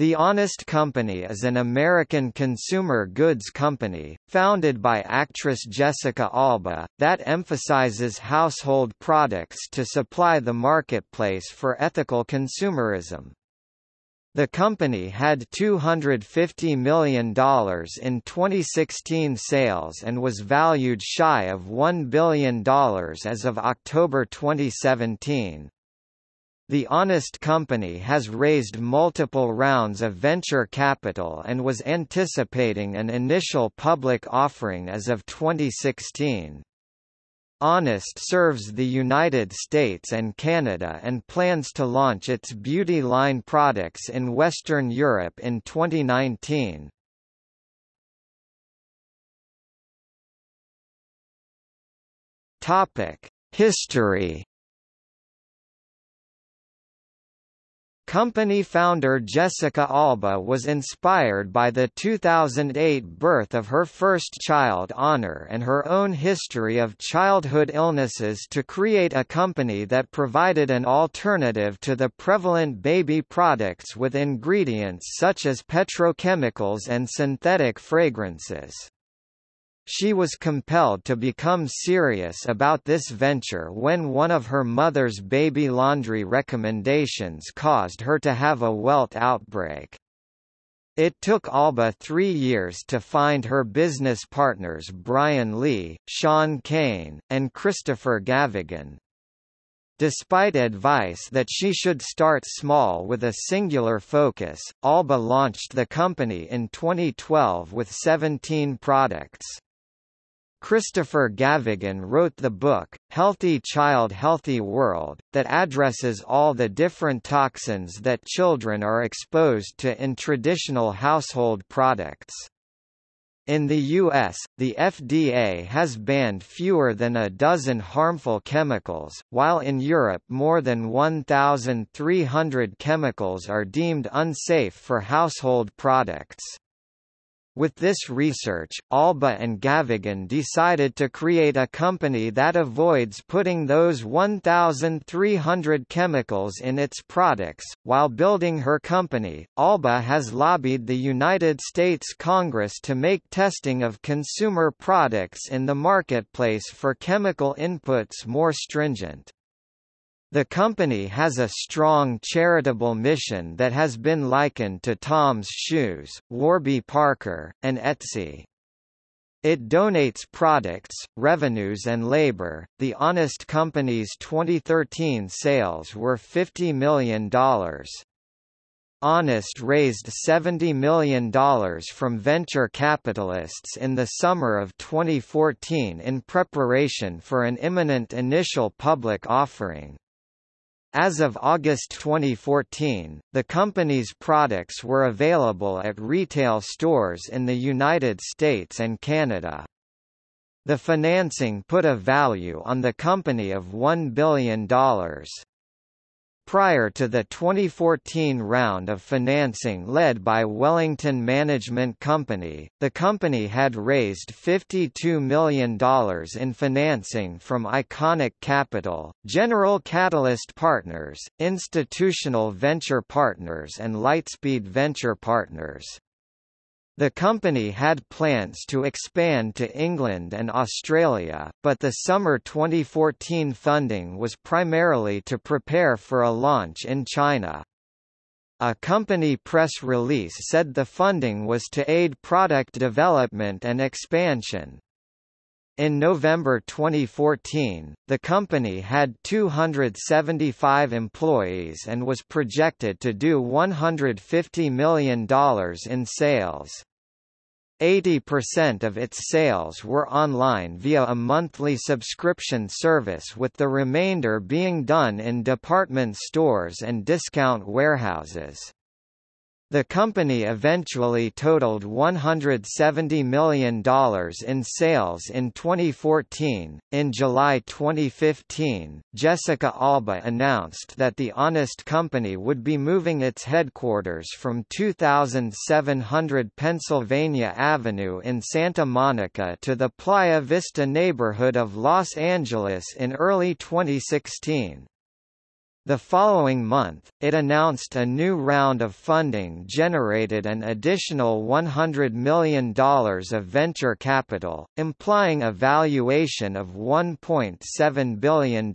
The Honest Company is an American consumer goods company, founded by actress Jessica Alba, that emphasizes household products to supply the marketplace for ethical consumerism. The company had $250 million in 2016 sales and was valued shy of $1 billion as of October 2017. The Honest Company has raised multiple rounds of venture capital and was anticipating an initial public offering as of 2016. Honest serves the United States and Canada and plans to launch its beauty line products in Western Europe in 2019. History. Company founder Jessica Alba was inspired by the 2008 birth of her first child Honor and her own history of childhood illnesses to create a company that provided an alternative to the prevalent baby products with ingredients such as petrochemicals and synthetic fragrances. She was compelled to become serious about this venture when one of her mother's baby laundry recommendations caused her to have a welt outbreak. It took Alba 3 years to find her business partners Brian Lee, Sean Kane, and Christopher Gavigan. Despite advice that she should start small with a singular focus, Alba launched the company in 2012 with 17 products. Christopher Gavigan wrote the book, Healthy Child Healthy World, that addresses all the different toxins that children are exposed to in traditional household products. In the U.S., the FDA has banned fewer than a dozen harmful chemicals, while in Europe more than 1,300 chemicals are deemed unsafe for household products. With this research, Alba and Gavigan decided to create a company that avoids putting those 1,300 chemicals in its products. While building her company, Alba has lobbied the United States Congress to make testing of consumer products in the marketplace for chemical inputs more stringent. The company has a strong charitable mission that has been likened to Tom's Shoes, Warby Parker, and Etsy. It donates products, revenues, and labor. The Honest Company's 2013 sales were $50 million. Honest raised $70 million from venture capitalists in the summer of 2014 in preparation for an imminent initial public offering. As of August 2014, the company's products were available at retail stores in the United States and Canada. The financing put a value on the company of $1 billion. Prior to the 2014 round of financing led by Wellington Management Company, the company had raised $52 million in financing from Iconic Capital, General Catalyst Partners, Institutional Venture Partners, and Lightspeed Venture Partners. The company had plans to expand to England and Australia, but the summer 2014 funding was primarily to prepare for a launch in China. A company press release said the funding was to aid product development and expansion. In November 2014, the company had 275 employees and was projected to do $150 million in sales. 80% of its sales were online via a monthly subscription service, with the remainder being done in department stores and discount warehouses. The company eventually totaled $170 million in sales in 2014. In July 2015, Jessica Alba announced that The Honest Company would be moving its headquarters from 2700 Pennsylvania Avenue in Santa Monica to the Playa Vista neighborhood of Los Angeles in early 2016. The following month, it announced a new round of funding generated an additional $100 million of venture capital, implying a valuation of $1.7 billion.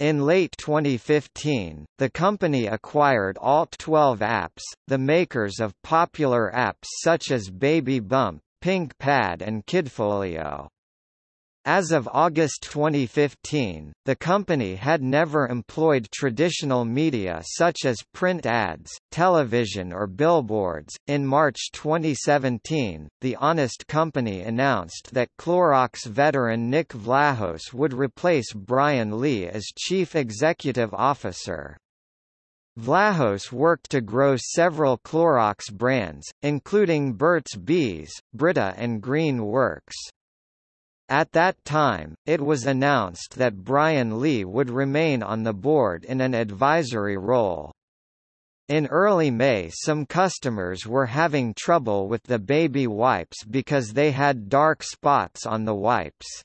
In late 2015, the company acquired Alt12 Apps, the makers of popular apps such as Baby Bump, Pink Pad and Kidfolio. As of August 2015, the company had never employed traditional media such as print ads, television, or billboards. In March 2017, The Honest Company announced that Clorox veteran Nick Vlahos would replace Brian Lee as chief executive officer. Vlahos worked to grow several Clorox brands, including Burt's Bees, Brita, and Green Works. At that time, it was announced that Brian Lee would remain on the board in an advisory role. In early May, some customers were having trouble with the baby wipes because they had dark spots on the wipes.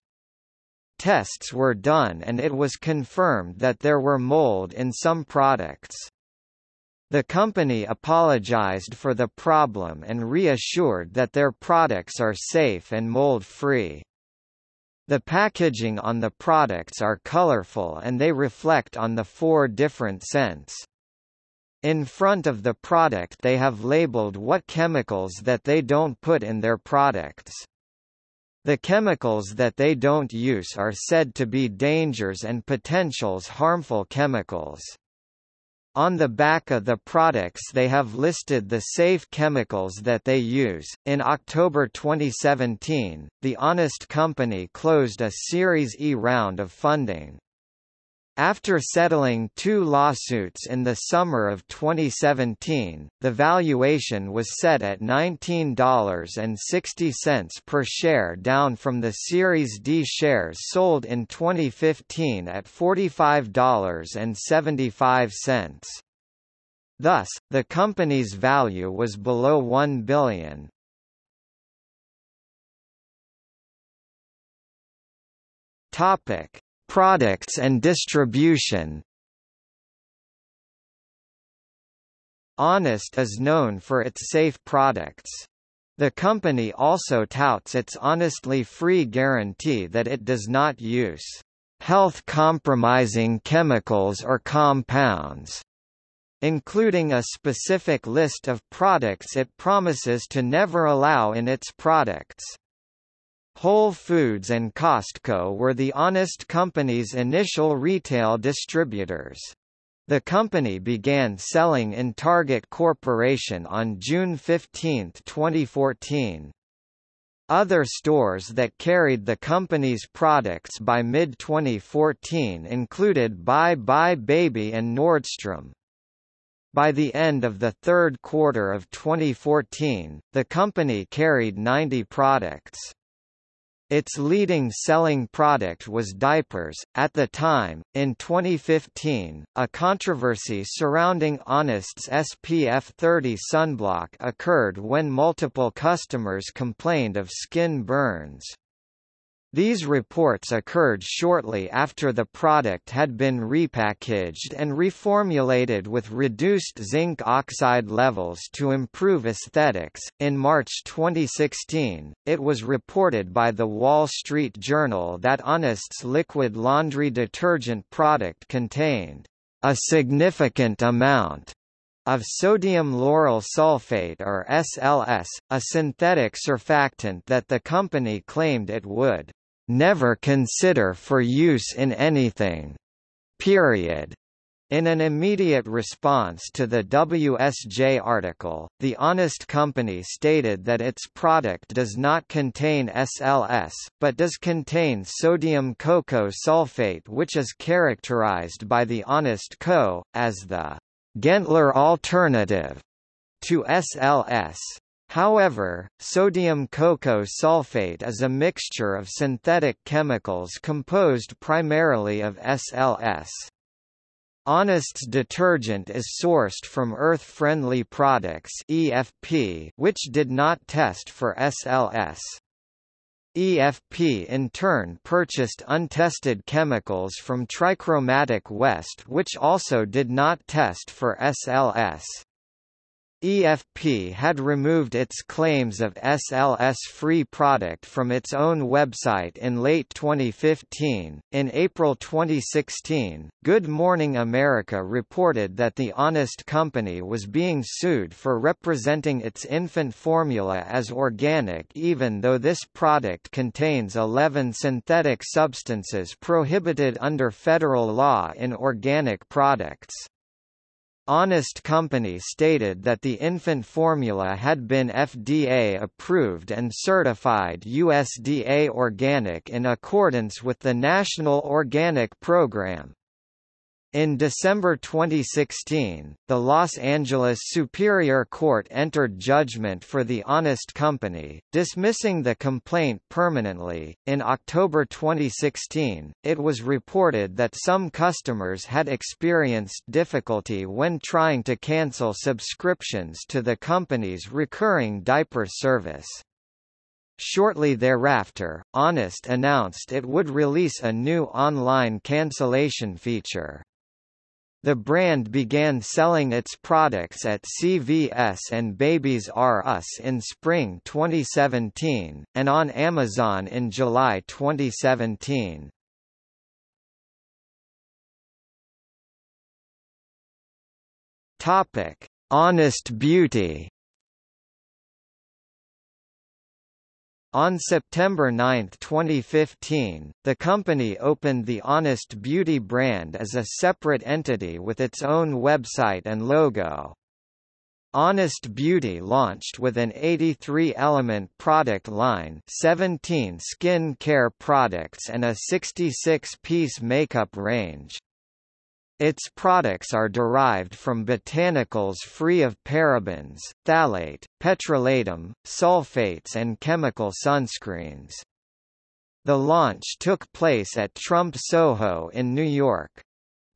Tests were done and it was confirmed that there were mold in some products. The company apologized for the problem and reassured that their products are safe and mold-free. The packaging on the products are colorful and they reflect on the four different scents. In front of the product they have labeled what chemicals that they don't put in their products. The chemicals that they don't use are said to be dangers and potentials harmful chemicals. On the back of the products they have listed the safe chemicals that they use. In October 2017, The Honest Company closed a Series E round of funding. After settling two lawsuits in the summer of 2017, the valuation was set at $19.60 per share, down from the Series D shares sold in 2015 at $45.75. Thus, the company's value was below $1 billion. Products and distribution. Honest is known for its safe products. The company also touts its Honestly Free guarantee that it does not use health-compromising chemicals or compounds, including a specific list of products it promises to never allow in its products. Whole Foods and Costco were The Honest Company's initial retail distributors. The company began selling in Target Corporation on June 15, 2014. Other stores that carried the company's products by mid-2014 included Buy Buy Baby and Nordstrom. By the end of the third quarter of 2014, the company carried 90 products. Its leading selling product was diapers. At the time, in 2015, a controversy surrounding Honest's SPF 30 sunblock occurred when multiple customers complained of skin burns. These reports occurred shortly after the product had been repackaged and reformulated with reduced zinc oxide levels to improve aesthetics. In March 2016, it was reported by the Wall Street Journal that Honest's liquid laundry detergent product contained a significant amount of sodium lauryl sulfate or SLS, a synthetic surfactant that the company claimed it would never consider for use in anything. In an immediate response to the WSJ article, The Honest Company stated that its product does not contain SLS, but does contain sodium cocoa sulfate, which is characterized by The Honest Co. as the gentler alternative to SLS. However, sodium cocoa sulfate is a mixture of synthetic chemicals composed primarily of SLS. Honest's detergent is sourced from Earth Friendly Products (EFP), which did not test for SLS. EFP in turn purchased untested chemicals from Trichromatic West, which also did not test for SLS. EFP had removed its claims of SLS-free product from its own website in late 2015. In April 2016, Good Morning America reported that The Honest Company was being sued for representing its infant formula as organic, even though this product contains 11 synthetic substances prohibited under federal law in organic products. Honest Company stated that the infant formula had been FDA approved and certified USDA organic in accordance with the National Organic Program. In December 2016, the Los Angeles Superior Court entered judgment for The Honest Company, dismissing the complaint permanently. In October 2016, it was reported that some customers had experienced difficulty when trying to cancel subscriptions to the company's recurring diaper service. Shortly thereafter, Honest announced it would release a new online cancellation feature. The brand began selling its products at CVS and Babies R Us in spring 2017, and on Amazon in July 2017. Topic: Honest Beauty. On September 9, 2015, the company opened the Honest Beauty brand as a separate entity with its own website and logo. Honest Beauty launched with an 83-element product line, 17 skin care products and a 66-piece makeup range. Its products are derived from botanicals free of parabens, phthalate, petrolatum, sulfates and chemical sunscreens. The launch took place at Trump Soho in New York.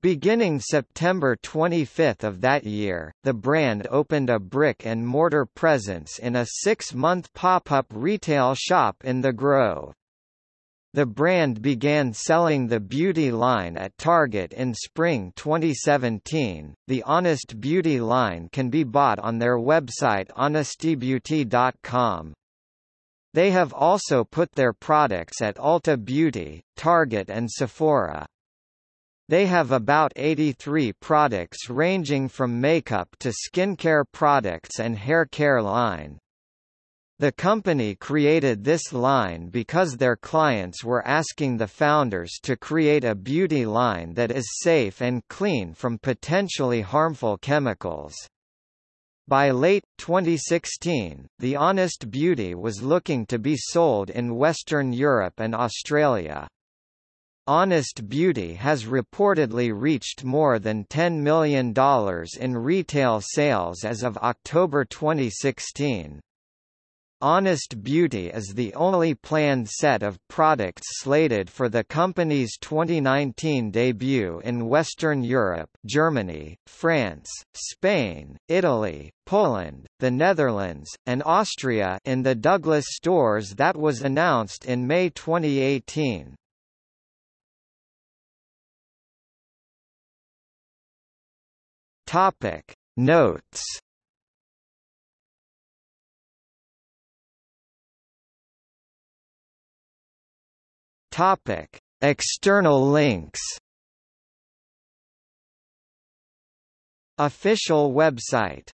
Beginning September 25 of that year, the brand opened a brick-and-mortar presence in a 6-month pop-up retail shop in The Grove. The brand began selling the beauty line at Target in spring 2017. The Honest Beauty line can be bought on their website honestybeauty.com. They have also put their products at Ulta Beauty, Target and Sephora. They have about 83 products ranging from makeup to skincare products and hair care line. The company created this line because their clients were asking the founders to create a beauty line that is safe and clean from potentially harmful chemicals. By late 2016, The Honest Beauty was looking to be sold in Western Europe and Australia. Honest Beauty has reportedly reached more than $10 million in retail sales as of October 2016. Honest Beauty is the only planned set of products slated for the company's 2019 debut in Western Europe, Germany, France, Spain, Italy, Poland, the Netherlands, and Austria in the Douglas stores that was announced in May 2018. Topic: Notes. Topic: External links. Official website.